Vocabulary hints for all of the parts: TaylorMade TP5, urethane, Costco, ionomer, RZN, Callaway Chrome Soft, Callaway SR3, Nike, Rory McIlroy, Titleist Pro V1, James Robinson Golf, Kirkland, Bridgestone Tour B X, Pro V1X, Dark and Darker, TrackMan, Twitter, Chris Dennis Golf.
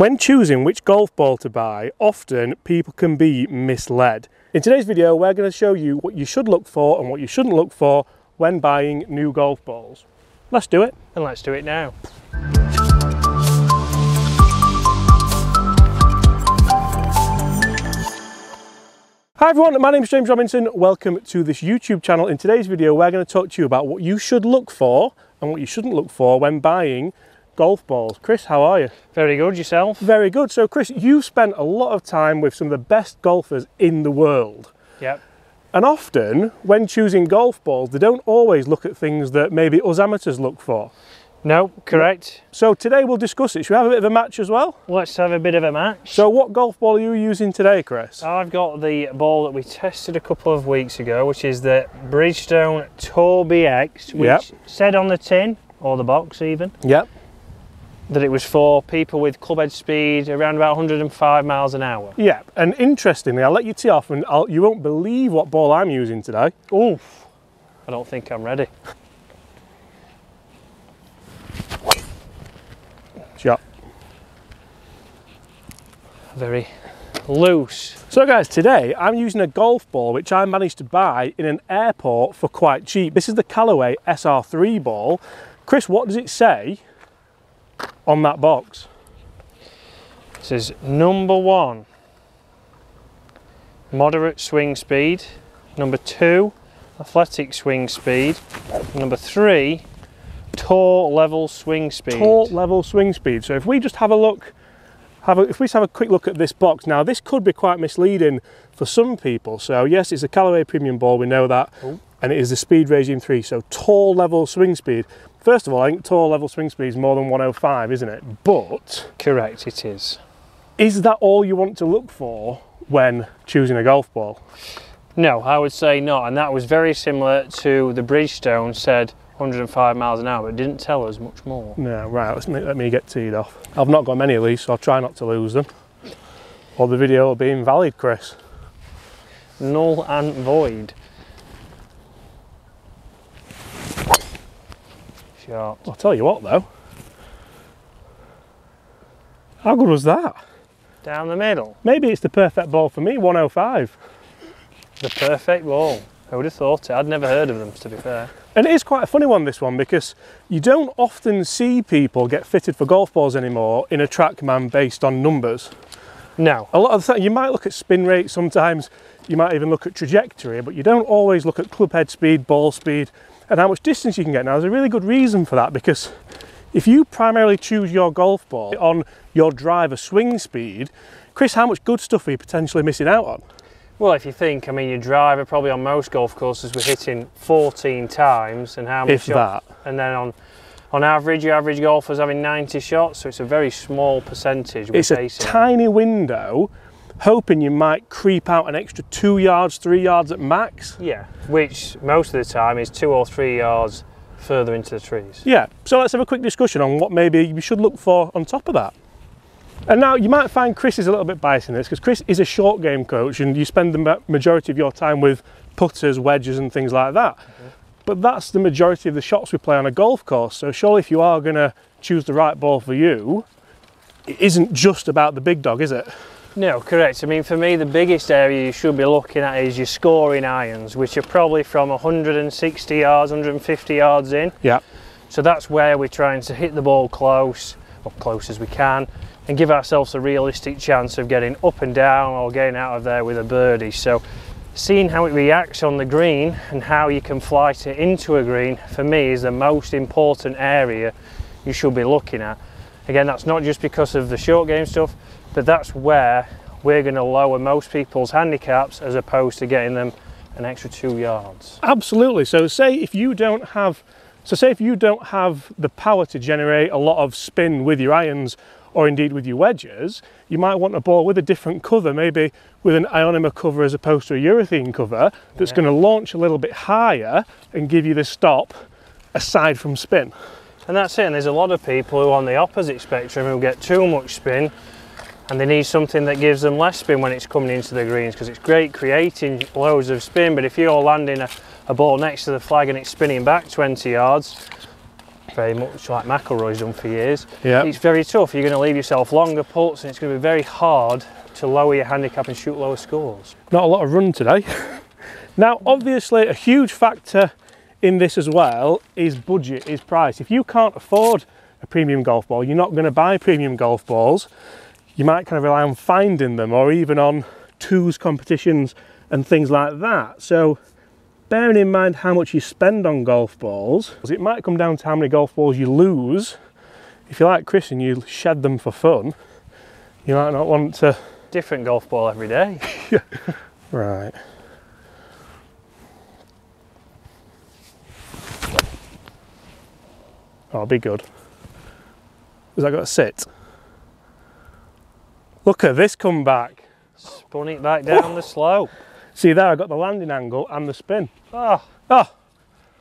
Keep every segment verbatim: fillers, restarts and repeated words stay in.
When choosing which golf ball to buy, often people can be misled. In today's video, we're going to show you what you should look for and what you shouldn't look for when buying new golf balls. Let's do it. And let's do it now. Hi everyone, my name is James Robinson. Welcome to this YouTube channel. In today's video, we're going to talk to you about what you should look for and what you shouldn't look for when buying golf balls. Chris, how are you? Very good, yourself? Very good. So Chris, you've spent a lot of time with some of the best golfers in the world. Yep. And often, when choosing golf balls, they don't always look at things that maybe us amateurs look for. No, correct. So today we'll discuss it. Should we have a bit of a match as well? Let's have a bit of a match. So what golf ball are you using today, Chris? I've got the ball that we tested a couple of weeks ago, which is the Bridgestone Tour B X, which yep. said on the tin, or the box even, yep. that it was for people with clubhead speed around about one hundred and five miles an hour. Yeah, and interestingly, I'll let you tee off and I'll, you won't believe what ball I'm using today. Oof, I don't think I'm ready. Shot. Very loose. So guys, today I'm using a golf ball which I managed to buy in an airport for quite cheap. This is the Callaway S R three ball. Chris, what does it say on that box? It says number one, moderate swing speed, number two, athletic swing speed, number three, tour level swing speed. Tour level swing speed. So if we just have a look, have a, if we just have a quick look at this box. Now this could be quite misleading for some people. So yes, it's a Callaway premium ball, we know that. Ooh. And it is the speed regime three, so tour level swing speed. First of all, I think tour level swing speed is more than one oh five, isn't it? But... Correct, it is. Is that all you want to look for when choosing a golf ball? No, I would say not. And that was very similar to the Bridgestone said one hundred and five miles an hour, but it didn't tell us much more. No, right, let's make, let me get teed off. I've not got many of these, so I'll try not to lose them. Or the video will be invalid, Chris. Null and void. Shot. I'll tell you what though. How good was that? Down the middle. Maybe it's the perfect ball for me, one oh five. The perfect ball. I would have thought it. I'd never heard of them, to be fair. And it is quite a funny one, this one, because you don't often see people get fitted for golf balls anymore in a TrackMan based on numbers. No. A lot of the time, you might look at spin rate sometimes, you might even look at trajectory, but you don't always look at club head speed, ball speed, and how much distance you can get. Now, there's a really good reason for that, because if you primarily choose your golf ball on your driver swing speed, Chris, how much good stuff are you potentially missing out on? Well, if you think, I mean, your driver probably on most golf courses we're hitting fourteen times, and how much? If that. And then on, on average, your average golfer's having ninety shots, so it's a very small percentage. We're it's facing. A tiny window, hoping you might creep out an extra two yards, three yards at max. Yeah, which most of the time is two or three yards further into the trees. Yeah, so let's have a quick discussion on what maybe you should look for on top of that. And now you might find Chris is a little bit biased in this because Chris is a short game coach and you spend the majority of your time with putters, wedges and things like that. Mm-hmm. But that's the majority of the shots we play on a golf course. So surely if you are going to choose the right ball for you, it isn't just about the big dog, is it? No, correct. I mean, for me, the biggest area you should be looking at is your scoring irons, which are probably from one hundred and sixty yards, one hundred and fifty yards in. Yeah. So that's where we're trying to hit the ball close, or close as we can, and give ourselves a realistic chance of getting up and down or getting out of there with a birdie. So seeing how it reacts on the green and how you can fly it into a green, for me, is the most important area you should be looking at. Again, that's not just because of the short game stuff, but that's where we're going to lower most people's handicaps as opposed to getting them an extra two yards. Absolutely. So say if you don't have so say if you don't have the power to generate a lot of spin with your irons, or indeed with your wedges, you might want a ball with a different cover, maybe with an ionomer cover as opposed to a urethane cover, that's yeah. going to launch a little bit higher and give you the stop aside from spin. And that's it, and there's a lot of people who are on the opposite spectrum who get too much spin and they need something that gives them less spin when it's coming into the greens, because it's great creating loads of spin, but if you're landing a, a ball next to the flag and it's spinning back twenty yards, very much like McElroy's done for years. Yeah. It's very tough. You're going to leave yourself longer putts and it's going to be very hard to lower your handicap and shoot lower scores. Not a lot of run today. Now, obviously, a huge factor in this as well is budget, is price. If you can't afford a premium golf ball, you're not going to buy premium golf balls. You might kind of rely on finding them or even on twos competitions and things like that. So bearing in mind how much you spend on golf balls, it might come down to how many golf balls you lose. If you're like Chris and you shed them for fun, you might not want to... Different golf ball every day. Yeah. Right. Oh, be good. Has that got a sit? Look at this comeback. Spun it back down the slope. See there, I got the landing angle and the spin. Oh, oh.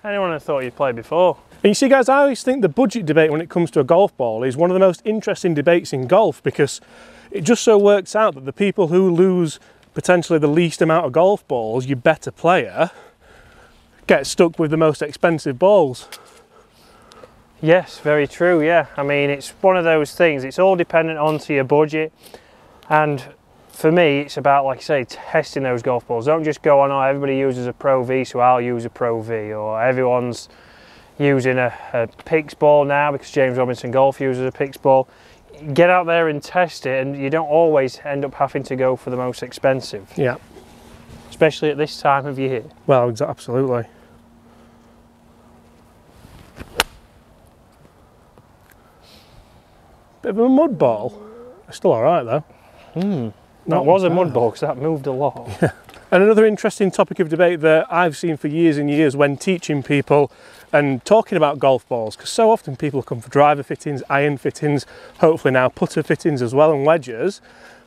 Anyone have thought you'd played before. And you see guys, I always think the budget debate when it comes to a golf ball is one of the most interesting debates in golf, because it just so works out that the people who lose potentially the least amount of golf balls, your better player, get stuck with the most expensive balls. Yes, very true, yeah. I mean, it's one of those things, it's all dependent onto your budget. And for me, it's about, like I say, testing those golf balls. Don't just go on, oh, everybody uses a Pro V, so I'll use a Pro V, or everyone's using a, a Pix ball now because James Robinson Golf uses a Pix ball. Get out there and test it, and you don't always end up having to go for the most expensive. Yeah. Especially at this time of year. Well, absolutely. Bit of a mud ball. It's still all right though. Mm, that was a mud ball because that moved a lot. Yeah. And another interesting topic of debate that I've seen for years and years when teaching people and talking about golf balls, because so often people come for driver fittings, iron fittings, hopefully now putter fittings as well, and wedges,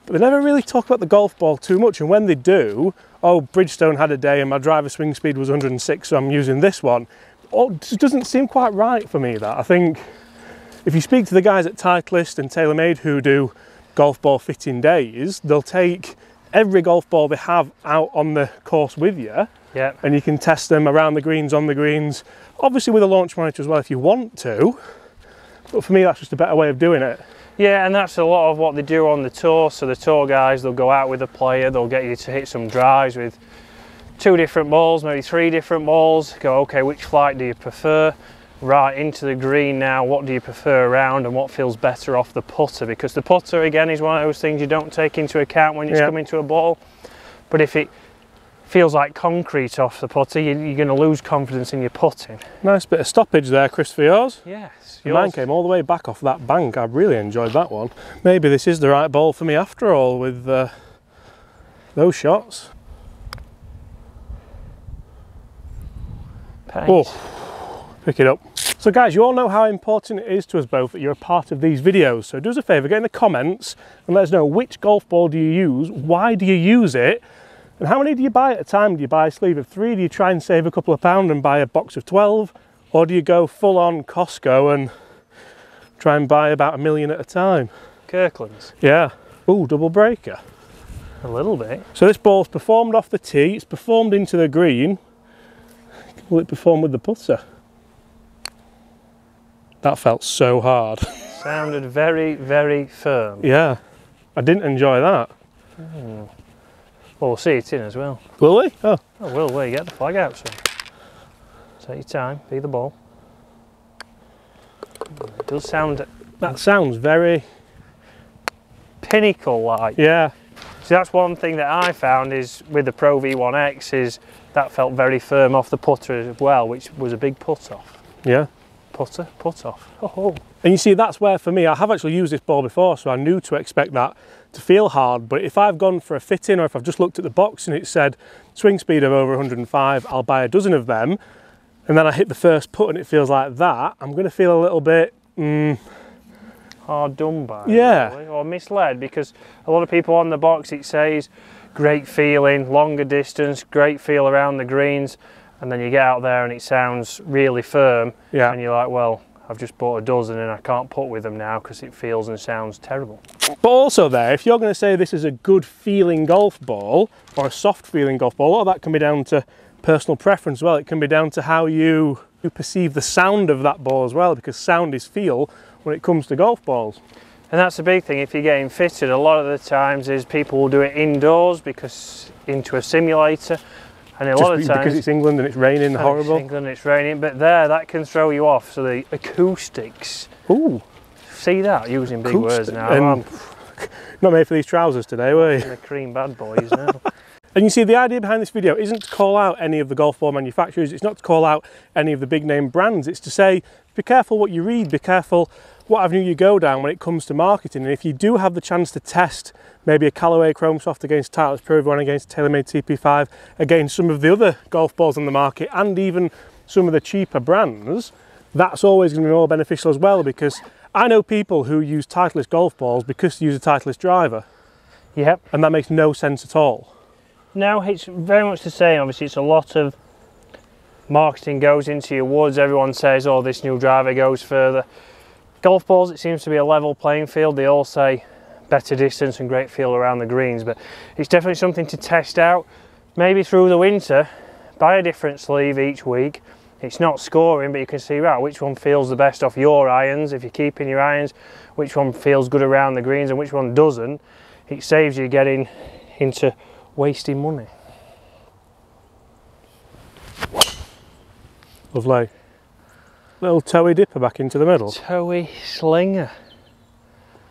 but they never really talk about the golf ball too much. And when they do, oh, Bridgestone had a day and my driver swing speed was one hundred and six, so I'm using this one. Oh, it just doesn't seem quite right for me, that. I think if you speak to the guys at Titleist and TaylorMade who do golf ball fitting days, they'll take every golf ball they have out on the course with you, yep, and you can test them around the greens, on the greens, obviously with a launch monitor as well if you want to, but for me that's just a better way of doing it. Yeah, and that's a lot of what they do on the tour. So the tour guys, they'll go out with a player, they'll get you to hit some drives with two different balls, maybe three different balls, go, okay, which flight do you prefer? Right, into the green now, what do you prefer around and what feels better off the putter? Because the putter, again, is one of those things you don't take into account when it's yeah. coming to a ball. But if it feels like concrete off the putter, you're, you're going to lose confidence in your putting. Nice bit of stoppage there, Chris, for yours. Yes. Yours. Mine came all the way back off that bank. I really enjoyed that one. Maybe this is the right ball for me after all with uh, those shots. Pace. Oh. Pick it up. So guys, you all know how important it is to us both that you're a part of these videos, so do us a favour, get in the comments and let us know which golf ball do you use, why do you use it, and how many do you buy at a time? Do you buy a sleeve of three? Do you try and save a couple of pounds and buy a box of twelve? Or do you go full on Costco and try and buy about a million at a time? Kirkland's. Yeah. Ooh, double breaker. A little bit. So this ball's performed off the tee, it's performed into the green. Will it perform with the putter? That felt so hard. Sounded very, very firm. Yeah. I didn't enjoy that. Mm. Well, we'll see it in as well. Will we? Oh. Oh, will we? Get the flag out soon. Take your time. Be the ball. It does sound... That sounds very... pinnacle-like. Yeah. So that's one thing that I found is with the Pro V one X is that felt very firm off the putter as well, which was a big put-off. Yeah. Putter, put off. Oh, oh. And you see, that's where for me, I have actually used this ball before, so I knew to expect that to feel hard. But if I've gone for a fitting, or if I've just looked at the box and it said swing speed of over one hundred and five, I'll buy a dozen of them, and then I hit the first putt and it feels like that, I'm going to feel a little bit mm, hard done by, yeah, really, or misled, because a lot of people on the box it says great feeling, longer distance, great feel around the greens. And then you get out there and it sounds really firm, yeah, and you're like, well, I've just bought a dozen and I can't putt with them now because it feels and sounds terrible. But also there, if you're going to say this is a good feeling golf ball or a soft feeling golf ball, a lot of that can be down to personal preference as well. It can be down to how you you perceive the sound of that ball as well, because sound is feel when it comes to golf balls. And that's the big thing if you're getting fitted. A lot of the times is people will do it indoors because into a simulator, and a Just lot of times because it's England and it's raining, oh, horrible. It's England, and it's raining, but there that can throw you off. So the acoustics. Ooh, see that using big Acoustic. words now. Um, not made for these trousers today, were you? The cream bad boys now. And you see, the idea behind this video isn't to call out any of the golf ball manufacturers, it's not to call out any of the big name brands, it's to say, be careful what you read, be careful what avenue you go down when it comes to marketing. And if you do have the chance to test maybe a Callaway Chrome Soft against Titleist Pro V one, against TaylorMade T P five, against some of the other golf balls on the market, and even some of the cheaper brands, that's always going to be more beneficial as well, because I know people who use Titleist golf balls because they use a Titleist driver. Yep. And that makes no sense at all. No, it's very much the same. Obviously, it's a lot of marketing goes into your woods. Everyone says, oh, this new driver goes further. Golf balls, it seems to be a level playing field. They all say better distance and great feel around the greens, but it's definitely something to test out. Maybe through the winter, buy a different sleeve each week. It's not scoring, but you can see, right, which one feels the best off your irons, if you're keeping your irons, which one feels good around the greens and which one doesn't. It saves you getting into wasting money. Lovely. Little toey dipper back into the middle. Toey slinger.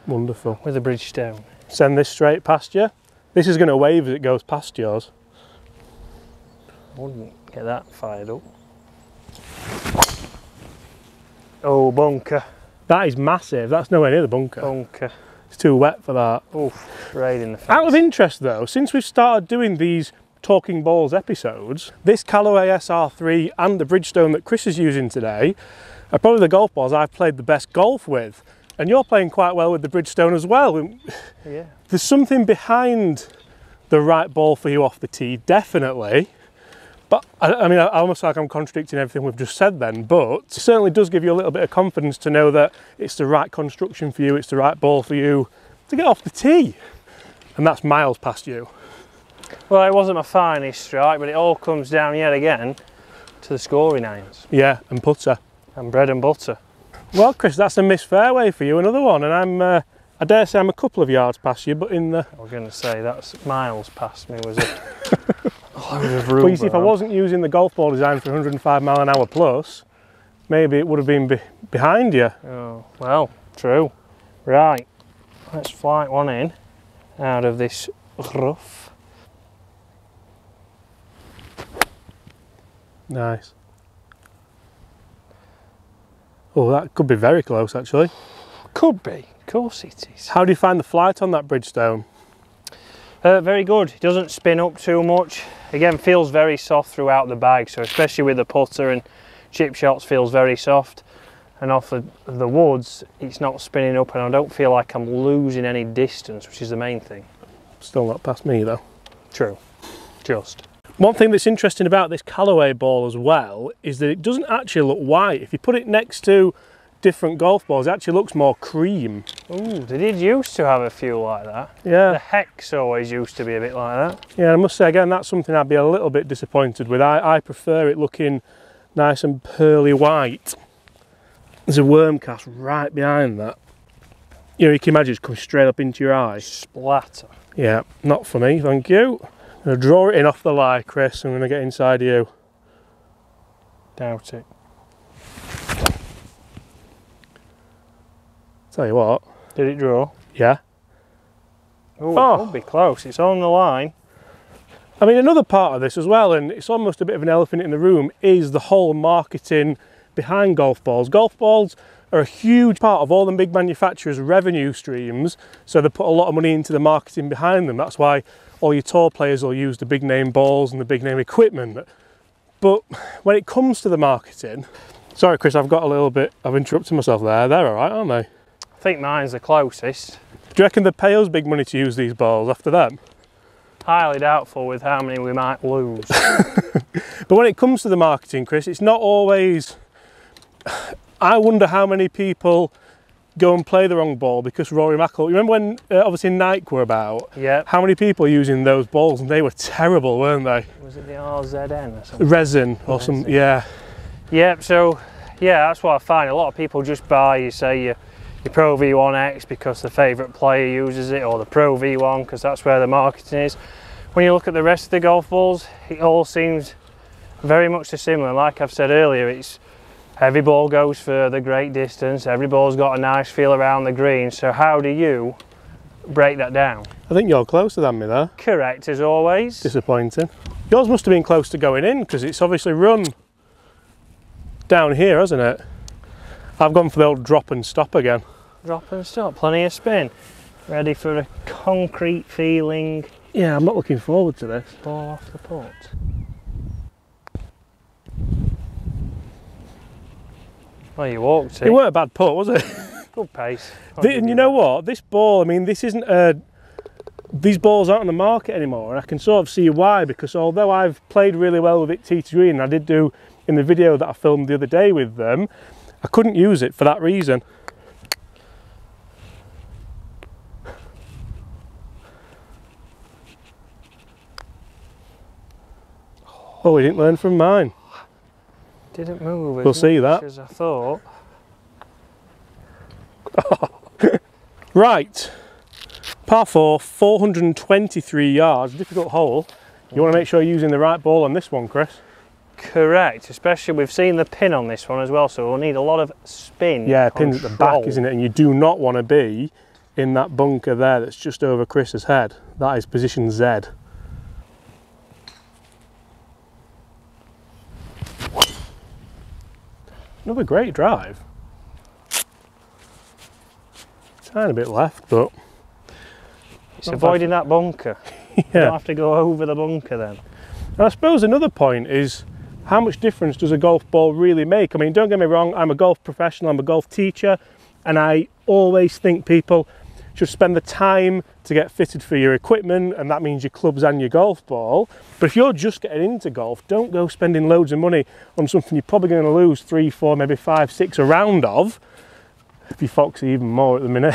Wonderful. With a Bridgestone. Send this straight past you. This is going to wave as it goes past yours. I wouldn't get that fired up. Oh, bunker. That is massive. That's nowhere near the bunker. Bunker. It's too wet for that. Oof, right in the face. Out of interest though, since we've started doing these Talking Balls episodes, this Callaway S R three and the Bridgestone that Chris is using today are probably the golf balls I've played the best golf with. And you're playing quite well with the Bridgestone as well. Yeah. There's something behind the right ball for you off the tee, definitely. But I, I mean, I, I almost feel like I'm contradicting everything we've just said then, but it certainly does give you a little bit of confidence to know that it's the right construction for you, it's the right ball for you to get off the tee. And that's miles past you. Well, it wasn't my finest strike, but it all comes down yet again to the scoring irons. Yeah, and putter. And bread and butter. Well, Chris, that's a missed fairway for you, another one, and I'm, uh, I dare say I'm a couple of yards past you, but in the... I was going to say, that's miles past me, was it? Well, you see, if I wasn't using the golf ball design for one hundred and five mile an hour plus, maybe it would have been be behind you. Oh, well, true. Right, let's flight one in out of this rough. Nice. Oh, that could be very close, actually. Could be, of course it is. How do you find the flight on that Bridgestone? Uh, very good. It doesn't spin up too much. Again, feels very soft throughout the bag, so especially with the putter and chip shots, feels very soft. And off the, the woods, it's not spinning up, and I don't feel like I'm losing any distance, which is the main thing. Still not past me though. True. Just. One thing that's interesting about this Callaway ball as well is that it doesn't actually look white. If you put it next to different golf balls, it actually looks more cream. Oh, they did used to have a few like that. Yeah. The Hex always used to be a bit like that. Yeah, I must say again, that's something I'd be a little bit disappointed with. I, I prefer it looking nice and pearly white. There's a worm cast right behind that. You know, you can imagine it's coming straight up into your eye. Splatter. Yeah, not for me, thank you. I'm going to draw it in off the lie, Chris. I'm going to get inside you. Doubt it. Tell you what. Did it draw? Yeah. Ooh, oh, it'll be close. It's on the line. I mean, another part of this as well, and it's almost a bit of an elephant in the room, is the whole marketing behind golf balls. Golf balls are a huge part of all the big manufacturers' revenue streams, so they put a lot of money into the marketing behind them. That's why all your tour players will use the big name balls and the big name equipment. But when it comes to the marketing... Sorry, Chris, I've got a little bit... I've interrupted myself there. They're all right, aren't they? I think mine's the closest. Do you reckon they pay us big money to use these balls after them? Highly doubtful with how many we might lose. But when it comes to the marketing, Chris, it's not always... I wonder how many people go and play the wrong ball because Rory McIlroy... You remember when, uh, obviously, Nike were about? Yeah. How many people using those balls, and they were terrible, weren't they? Was it the R Z N or something? R Z N or something, yeah. Yeah, so yeah, that's what I find. A lot of people just buy, you say, your, your Pro V one X because the favourite player uses it, or the Pro V one because that's where the marketing is. When you look at the rest of the golf balls, it all seems very much dissimilar. Like I've said earlier, it's every ball goes further, great distance, every ball's got a nice feel around the green. So how do you break that down? I think you're closer than me there. Correct, as always. Disappointing. Yours must have been close to going in, because it's obviously run down here, hasn't it? I've gone for the old drop and stop again. Drop and stop, plenty of spin. Ready for a concrete feeling. Yeah, I'm not looking forward to this. Ball off the putt. Well, you walked it. It weren't a bad putt, was it? Good pace. The, and you know what? This ball, I mean, this isn't a... These balls aren't on the market anymore, and I can sort of see why, because although I've played really well with it tee to green, and I did do in the video that I filmed the other day with them, I couldn't use it for that reason. Oh, he didn't learn from mine. Didn't move. We'll see that. As I thought. Right, par four, four hundred twenty-three yards, difficult hole. You want to make sure you're using the right ball on this one, Chris. Correct, especially we've seen the pin on this one as well, so we'll need a lot of spin. Yeah, pin's at the back, isn't it? And you do not want to be in that bunker there that's just over Chris's head. That is position Z. Another great drive. Tiny bit left, but... It's avoiding bad. That bunker. Yeah. You don't have to go over the bunker then. And I suppose another point is, how much difference does a golf ball really make? I mean, don't get me wrong, I'm a golf professional, I'm a golf teacher, and I always think people should spend the time to get fitted for your equipment, and that means your clubs and your golf ball. But if you're just getting into golf, don't go spending loads of money on something you're probably going to lose three, four, maybe five, six a round of. If you're foxy even more at the minute.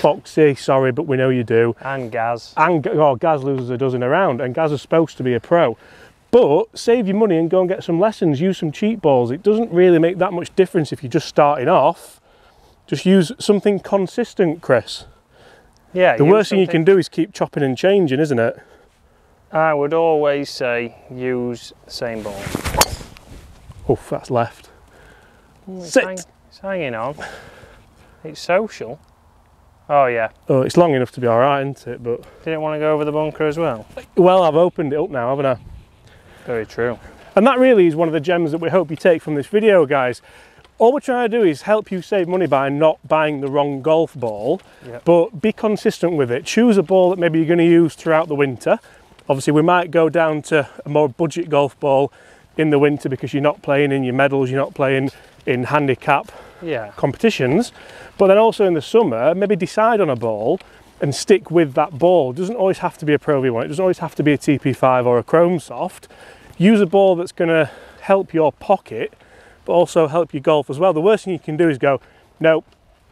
Foxy, sorry, but we know you do. And Gaz. And oh, Gaz loses a dozen a round, and Gaz is supposed to be a pro. But save your money and go and get some lessons, use some cheap balls. It doesn't really make that much difference if you're just starting off. Just use something consistent, Chris. Yeah. The worst thing you can do is keep chopping and changing, isn't it? I would always say use the same ball. Oof, that's left. Ooh, it's, hang it's hanging on. It's social. Oh yeah. Oh, it's long enough to be all right, isn't it? But didn't want to go over the bunker as well. Well, I've opened it up now, haven't I? Very true. And that really is one of the gems that we hope you take from this video, guys. All we're trying to do is help you save money by not buying the wrong golf ball, yep. But be consistent with it. Choose a ball that maybe you're going to use throughout the winter. Obviously, we might go down to a more budget golf ball in the winter because you're not playing in your medals, you're not playing in handicap yeah. competitions. But then also in the summer, maybe decide on a ball and stick with that ball. It doesn't always have to be a Pro V one. It doesn't always have to be a T P five or a Chrome Soft. Use a ball that's going to help your pocket, but also help your golf as well. The worst thing you can do is go, nope,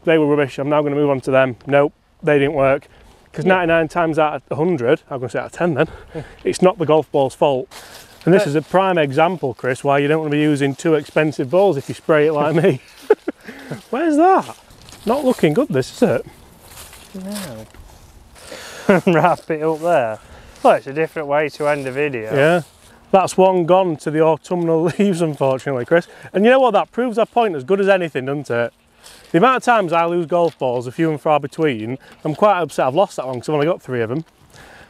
they were rubbish, I'm now going to move on to them. Nope, they didn't work. Because yeah. ninety-nine times out of a hundred, I'm going to say out of ten then, yeah. it's not the golf ball's fault. And this uh, is a prime example, Chris, why you don't want to be using two expensive balls if you spray it like me. Where's that? Not looking good, this, is it? No. Wrap it up there. Well, it's a different way to end the video. Yeah. That's one gone to the autumnal leaves, unfortunately, Chris. And you know what? That proves our point as good as anything, doesn't it? The amount of times I lose golf balls, a few and far between, I'm quite upset I've lost that one because I've only got three of them.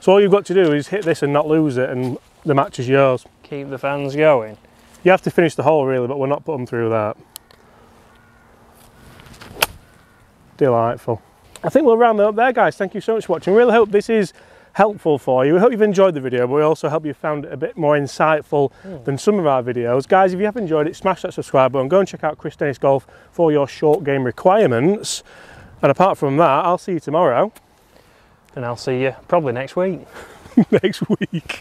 So all you've got to do is hit this and not lose it, and the match is yours. Keep the fans going. You have to finish the hole, really, but we're not putting them through that. Delightful. I think we'll round it up there, guys. Thank you so much for watching. Really hope this is helpful for you. We hope you've enjoyed the video, but we also hope you found it a bit more insightful mm. than some of our videos. Guys, if you have enjoyed it, smash that subscribe button. Go and check out Chris Dennis Golf for your short game requirements. And apart from that, I'll see you tomorrow. And I'll see you probably next week. Next week.